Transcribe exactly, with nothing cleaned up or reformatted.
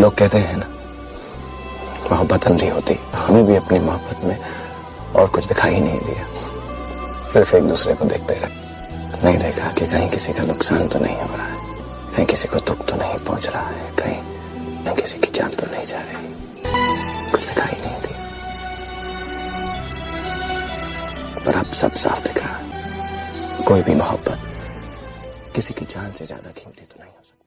लोग कहते हैं ना, मोहब्बत अंधी होती। हमें भी अपनी मोहब्बत में और कुछ दिखाई ही नहीं दिया, सिर्फ एक दूसरे को देखते रहे। नहीं देखा कि कहीं किसी का नुकसान तो नहीं हो रहा है, कहीं किसी को दुख तो नहीं पहुंच रहा है, कहीं किसी की जान तो नहीं जा रही, कुछ दिखाई नहीं दी। पर अब सब साफ दिख रहा है, कोई भी मोहब्बत किसी की जान से ज्यादा कीमती तो नहीं हो सकती।